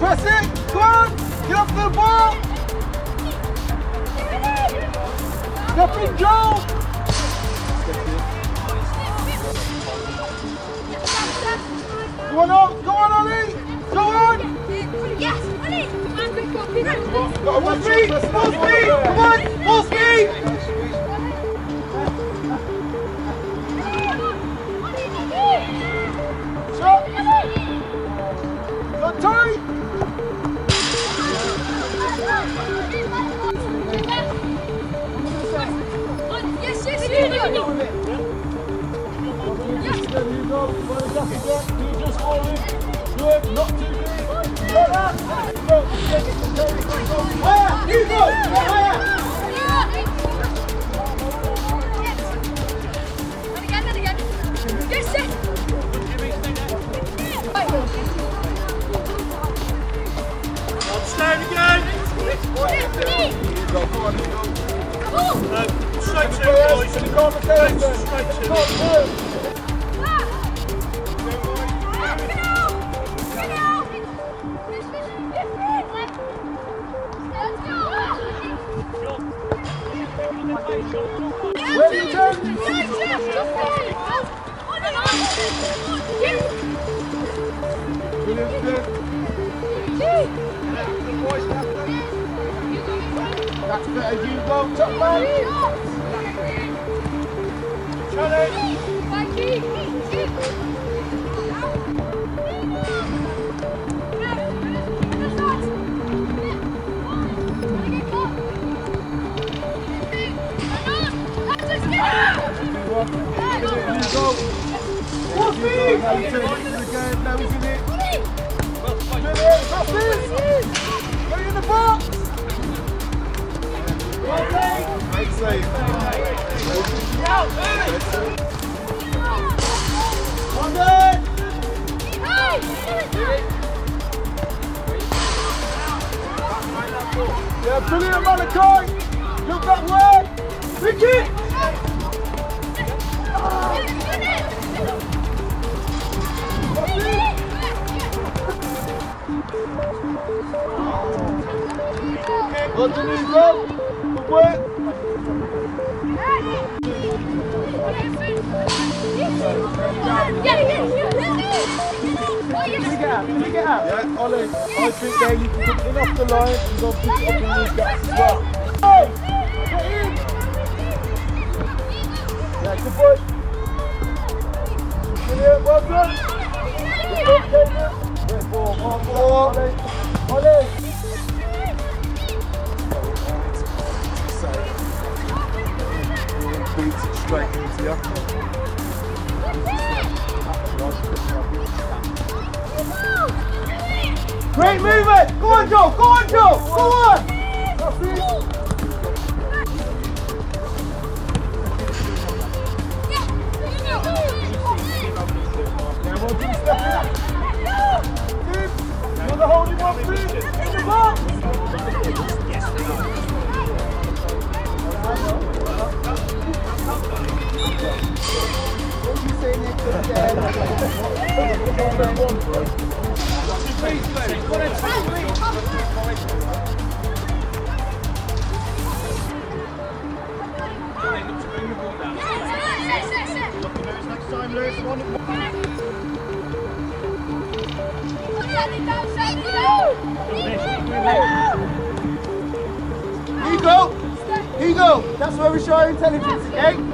Press it! Go on! Get off the ball! Step in, Joe! Go on, go on, Ollie! Go on! Yes, Ollie! Full speed! Full speed! Come on! Full speed! Shot! Shot tight! Go, that's better, you go, top man! Challenge! Make safe. One day. Yeah, brilliant, Malachi. Look that way. Pick it. What do you go? What? Pick it up. Yeah, Ollie, I think there you can pick it off the line and go pick up and move that as well. Hey! Get in! Yeah, good boy. Brilliant, well done. Good ball, Ollie. Straight into the upper. Great movement! Go on, Joe! Go on, Joe! Go on! You're the holding one, please! Here you go. That's where we show our intelligence, okay? Can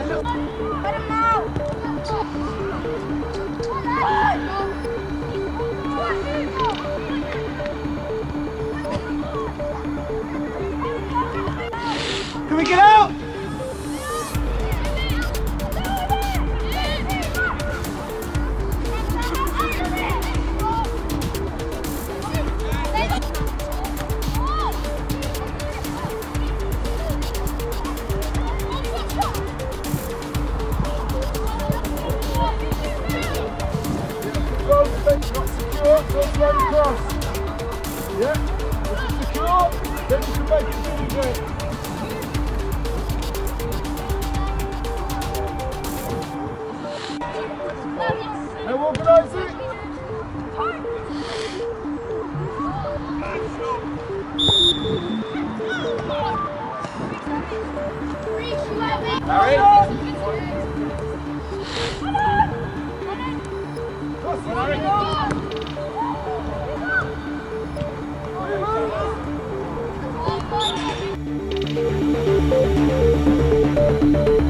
we get out? Come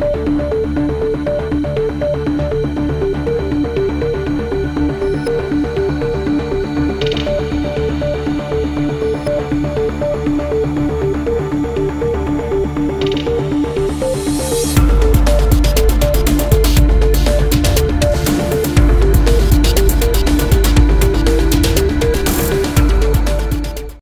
on.